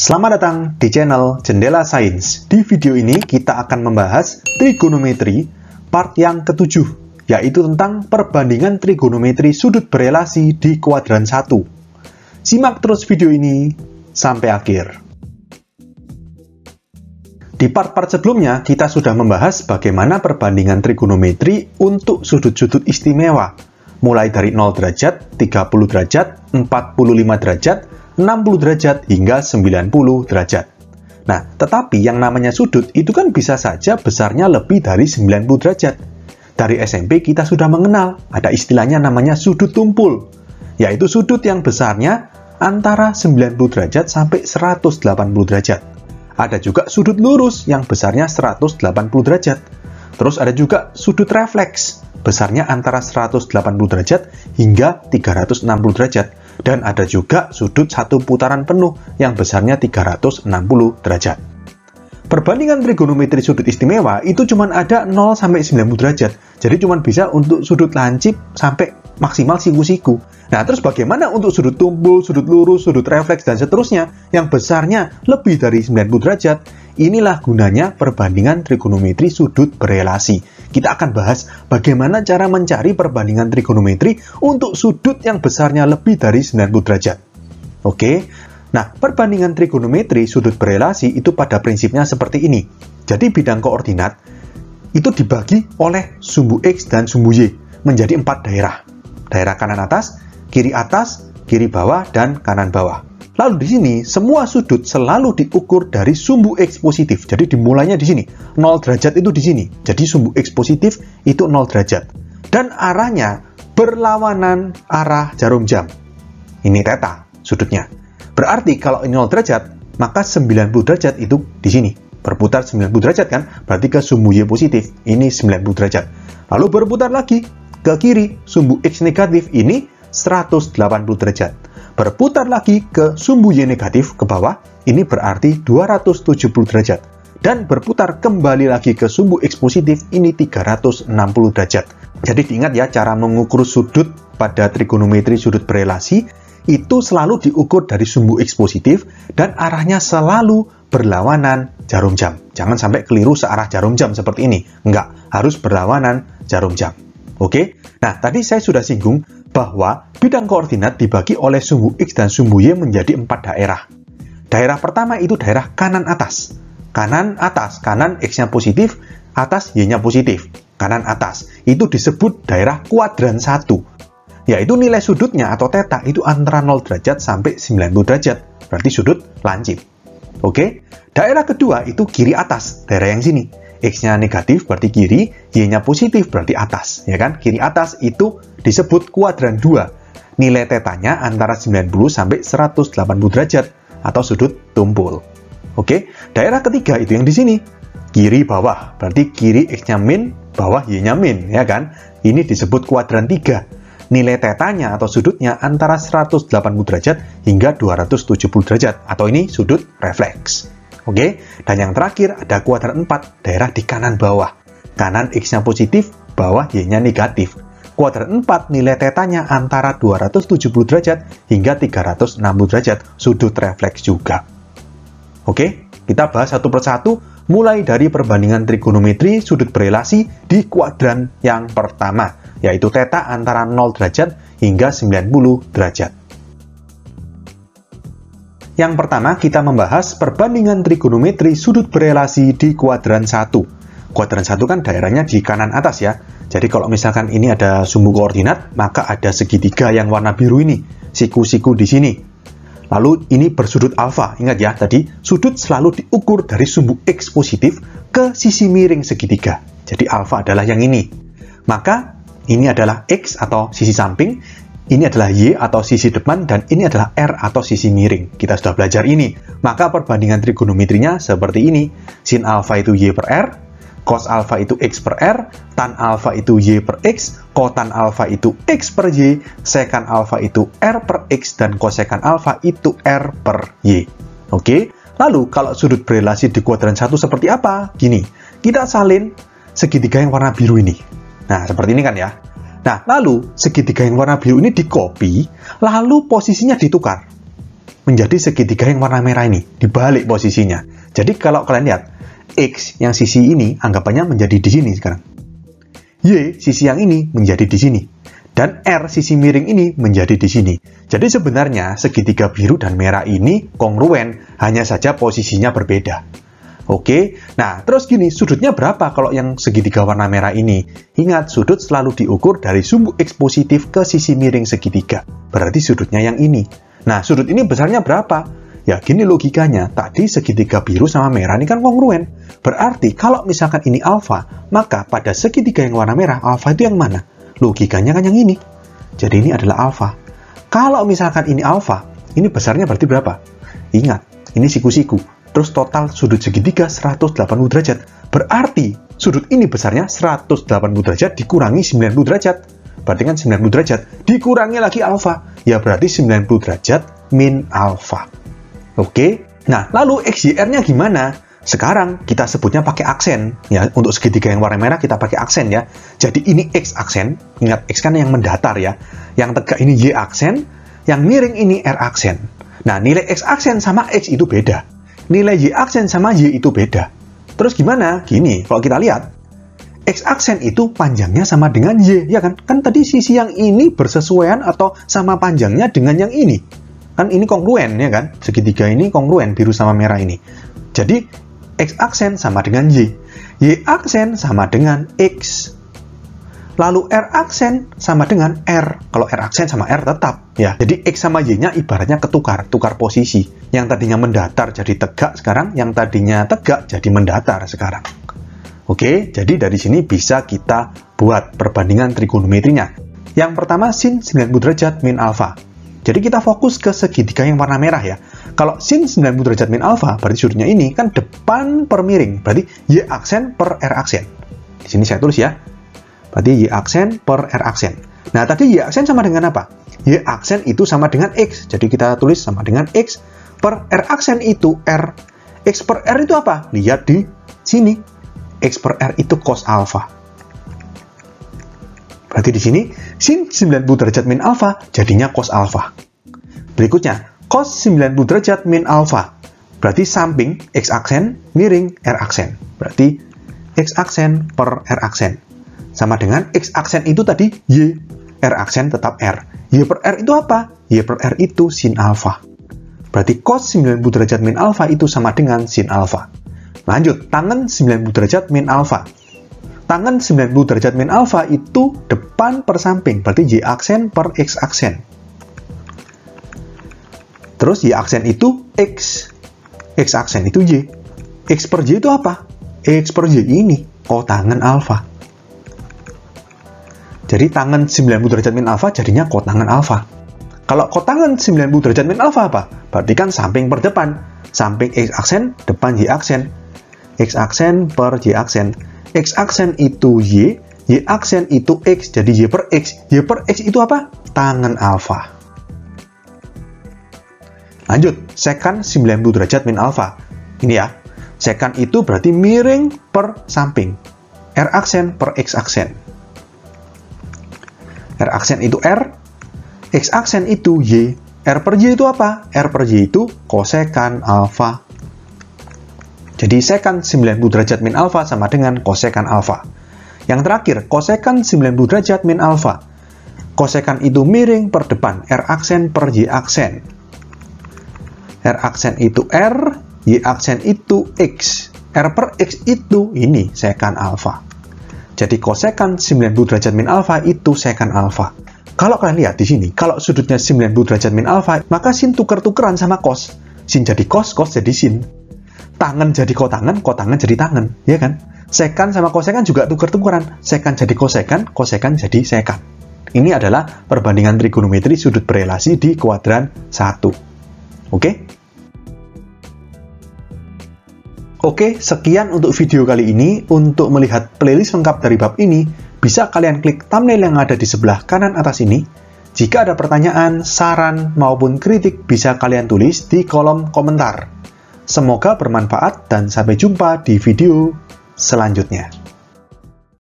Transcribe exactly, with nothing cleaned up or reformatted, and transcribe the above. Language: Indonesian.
Selamat datang di channel Jendela Sains. Di video ini kita akan membahas trigonometri part yang ketujuh, yaitu tentang perbandingan trigonometri sudut berelasi di kuadran satu. Simak terus video ini sampai akhir. Di part-part sebelumnya kita sudah membahas bagaimana perbandingan trigonometri untuk sudut-sudut istimewa, mulai dari nol derajat, tiga puluh derajat, empat puluh lima derajat, enam puluh derajat, hingga sembilan puluh derajat. Nah, tetapi yang namanya sudut itu kan bisa saja besarnya lebih dari sembilan puluh derajat. Dari S M P kita sudah mengenal, ada istilahnya namanya sudut tumpul, yaitu sudut yang besarnya antara sembilan puluh derajat sampai seratus delapan puluh derajat. Ada juga sudut lurus yang besarnya seratus delapan puluh derajat. Terus ada juga sudut refleks, besarnya antara seratus delapan puluh derajat hingga tiga ratus enam puluh derajat. Dan ada juga sudut satu putaran penuh yang besarnya tiga ratus enam puluh derajat. Perbandingan trigonometri sudut istimewa itu cuma ada nol sampai sembilan puluh derajat. Jadi cuma bisa untuk sudut lancip sampai maksimal siku-siku. Nah, terus bagaimana untuk sudut tumpul, sudut lurus, sudut refleks, dan seterusnya yang besarnya lebih dari sembilan puluh derajat? Inilah gunanya perbandingan trigonometri sudut berelasi. Kita akan bahas bagaimana cara mencari perbandingan trigonometri untuk sudut yang besarnya lebih dari sembilan puluh derajat. Oke. Nah, perbandingan trigonometri sudut berelasi itu pada prinsipnya seperti ini. Jadi bidang koordinat itu dibagi oleh sumbu X dan sumbu Y menjadi empat daerah. Daerah kanan atas, kiri atas, kiri bawah, dan kanan bawah. Lalu di sini semua sudut selalu diukur dari sumbu X positif. Jadi dimulainya di sini. nol derajat itu di sini. Jadi sumbu X positif itu nol derajat. Dan arahnya berlawanan arah jarum jam. Ini theta sudutnya. Berarti kalau nol derajat, maka sembilan puluh derajat itu di sini. Berputar sembilan puluh derajat kan? Berarti ke sumbu Y positif. Ini sembilan puluh derajat. Lalu berputar lagi ke kiri, sumbu X negatif ini seratus delapan puluh derajat. Berputar lagi ke sumbu Y negatif ke bawah, ini berarti dua ratus tujuh puluh derajat. Dan berputar kembali lagi ke sumbu X positif, ini tiga ratus enam puluh derajat. Jadi diingat ya, cara mengukur sudut pada trigonometri sudut berelasi itu selalu diukur dari sumbu X positif dan arahnya selalu berlawanan jarum jam. Jangan sampai keliru searah jarum jam seperti ini. Enggak, harus berlawanan jarum jam. Oke? Nah, tadi saya sudah singgung bahwa bidang koordinat dibagi oleh sumbu X dan sumbu Y menjadi empat daerah. Daerah pertama itu daerah kanan atas. Kanan atas, kanan X-nya positif, atas Y-nya positif. Kanan atas, itu disebut daerah kuadran satu. Yaitu nilai sudutnya atau theta itu antara nol derajat sampai sembilan puluh derajat. Berarti sudut lancip. Oke? Daerah kedua itu kiri atas, daerah yang sini. X-nya negatif berarti kiri, Y-nya positif berarti atas, ya kan? Kiri atas itu disebut kuadran dua. Nilai thetanya antara sembilan puluh sampai seratus delapan puluh derajat atau sudut tumpul. Oke? Daerah ketiga itu yang di sini. Kiri bawah, berarti kiri X-nya min, bawah Y-nya min, ya kan? Ini disebut kuadran tiga. Nilai tetanya atau sudutnya antara seratus delapan puluh derajat hingga dua ratus tujuh puluh derajat, atau ini sudut refleks. Oke, dan yang terakhir ada kuadran empat, daerah di kanan bawah. Kanan X-nya positif, bawah Y-nya negatif. Kuadran empat nilai tetanya antara dua ratus tujuh puluh derajat hingga tiga ratus enam puluh derajat, sudut refleks juga. Oke, kita bahas satu persatu mulai dari perbandingan trigonometri sudut berelasi di kuadran yang pertama, yaitu theta antara nol derajat hingga sembilan puluh derajat. Yang pertama, kita membahas perbandingan trigonometri sudut berelasi di kuadran satu. Kuadran satu kan daerahnya di kanan atas ya. Jadi kalau misalkan ini ada sumbu koordinat, maka ada segitiga yang warna biru ini, siku-siku di sini. Lalu ini bersudut alfa. Ingat ya, tadi sudut selalu diukur dari sumbu X positif ke sisi miring segitiga. Jadi alfa adalah yang ini. Maka ini adalah X atau sisi samping, ini adalah Y atau sisi depan, dan ini adalah R atau sisi miring. Kita sudah belajar ini. Maka perbandingan trigonometrinya seperti ini. Sin alfa itu Y per R, cos alfa itu X per R, tan alfa itu Y per X, kotan alfa itu X per Y, sekan alfa itu R per X, dan kosekan alfa itu R per Y. Oke, lalu kalau sudut berelasi di kuadran satu seperti apa? Gini, kita salin segitiga yang warna biru ini. Nah, seperti ini kan ya. Nah, lalu segitiga yang warna biru ini dikopi, lalu posisinya ditukar. menjadi segitiga yang warna merah ini, dibalik posisinya. Jadi kalau kalian lihat, X yang sisi ini anggapannya menjadi di sini sekarang. Y sisi yang ini menjadi di sini. Dan R sisi miring ini menjadi di sini. Jadi sebenarnya segitiga biru dan merah ini kongruen, hanya saja posisinya berbeda. Oke, nah terus gini, sudutnya berapa kalau yang segitiga warna merah ini? Ingat, sudut selalu diukur dari sumbu X positif ke sisi miring segitiga. Berarti sudutnya yang ini. Nah, sudut ini besarnya berapa? Ya gini logikanya, tadi segitiga biru sama merah ini kan kongruen. Berarti kalau misalkan ini alfa, maka pada segitiga yang warna merah, alfa itu yang mana? Logikanya kan yang ini. Jadi ini adalah alfa. Kalau misalkan ini alfa, ini besarnya berarti berapa? Ingat, ini siku-siku. Terus total sudut segitiga seratus delapan puluh derajat. Berarti sudut ini besarnya seratus delapan puluh derajat dikurangi sembilan puluh derajat. Berarti kan sembilan puluh derajat dikurangi lagi alfa. Ya berarti sembilan puluh derajat min alfa. Oke, nah lalu X Y R-nya gimana? Sekarang kita sebutnya pakai aksen. Ya, untuk segitiga yang warna merah kita pakai aksen ya. Jadi ini X aksen, ingat X kan yang mendatar ya. Yang tegak ini Y aksen, yang miring ini R aksen. Nah, nilai X aksen sama X itu beda. Nilai Y aksen sama Y itu beda. Terus gimana? Gini, kalau kita lihat, X aksen itu panjangnya sama dengan Y, ya kan? Kan tadi sisi yang ini bersesuaian atau sama panjangnya dengan yang ini. Kan ini kongruen ya kan, segitiga ini kongruen biru sama merah ini. Jadi X aksen sama dengan Y, Y aksen sama dengan X, lalu R aksen sama dengan R. Kalau R aksen sama R tetap ya, jadi X sama Y nya ibaratnya ketukar, tukar posisi. Yang tadinya mendatar jadi tegak sekarang, yang tadinya tegak jadi mendatar sekarang. Oke, jadi dari sini bisa kita buat perbandingan trigonometrinya. Yang pertama sin sembilan puluh derajat min alfa. Jadi kita fokus ke segitiga yang warna merah ya. Kalau sin sembilan puluh derajat min alfa, berarti sudutnya ini kan depan per miring. Berarti Y aksen per R aksen. Di sini saya tulis ya. Berarti Y aksen per R aksen. Nah, tadi Y aksen sama dengan apa? Y aksen itu sama dengan X. Jadi kita tulis sama dengan X per R aksen itu R. X per R itu apa? Lihat di sini. X per R itu cos alfa. Berarti di sini, sin sembilan puluh derajat min alfa jadinya cos alfa. Berikutnya, cos sembilan puluh derajat min alfa. Berarti samping X aksen, miring R aksen. Berarti X aksen per R aksen. Sama dengan X aksen itu tadi Y, R aksen tetap R. Y per R itu apa? Y per R itu sin alfa. Berarti cos sembilan puluh derajat min alfa itu sama dengan sin alfa. Lanjut, tangen sembilan puluh derajat min alfa. Tangan sembilan puluh derajat min alfa itu depan per samping, berarti Y aksen per X aksen. Terus Y aksen itu X, X aksen itu Y. X per Y itu apa? X per Y ini kotangan alfa. Jadi tangan sembilan puluh derajat min alfa jadinya kotangan alfa. Kalau kotangan sembilan puluh derajat min alfa apa? Berarti kan samping per depan. Samping X aksen, depan Y aksen. X aksen per Y aksen. X aksen itu Y, Y aksen itu X, jadi Y per X. Y per X itu apa? Tangen alfa. Lanjut, sekan sembilan puluh derajat min alfa. Ini ya, sekan itu berarti miring per samping. R aksen per X aksen. R aksen itu R, X aksen itu Y. R per Y itu apa? R per Y itu kosekan alfa. Jadi sekan sembilan puluh derajat min alfa sama dengan kosekan alfa. Yang terakhir, kosekan sembilan puluh derajat min alfa. Kosekan itu miring per depan, R aksen per Y aksen. R aksen itu R, Y aksen itu X. R per X itu ini sekan alfa. Jadi kosekan sembilan puluh derajat min alfa itu sekan alfa. Kalau kalian lihat di sini, kalau sudutnya sembilan puluh derajat min alfa, maka sin tuker-tukeran sama cos. Sin jadi cos, cos jadi sin. Tangen jadi kotangen, kotangen jadi tangen, ya kan? Sekan sama kosekan juga tuker-tukeran. Sekan jadi kosekan, kosekan jadi sekan. Ini adalah perbandingan trigonometri sudut berelasi di kuadran satu. Oke? Oke, sekian untuk video kali ini. Untuk melihat playlist lengkap dari bab ini, bisa kalian klik thumbnail yang ada di sebelah kanan atas ini. Jika ada pertanyaan, saran, maupun kritik, bisa kalian tulis di kolom komentar. Semoga bermanfaat dan sampai jumpa di video selanjutnya.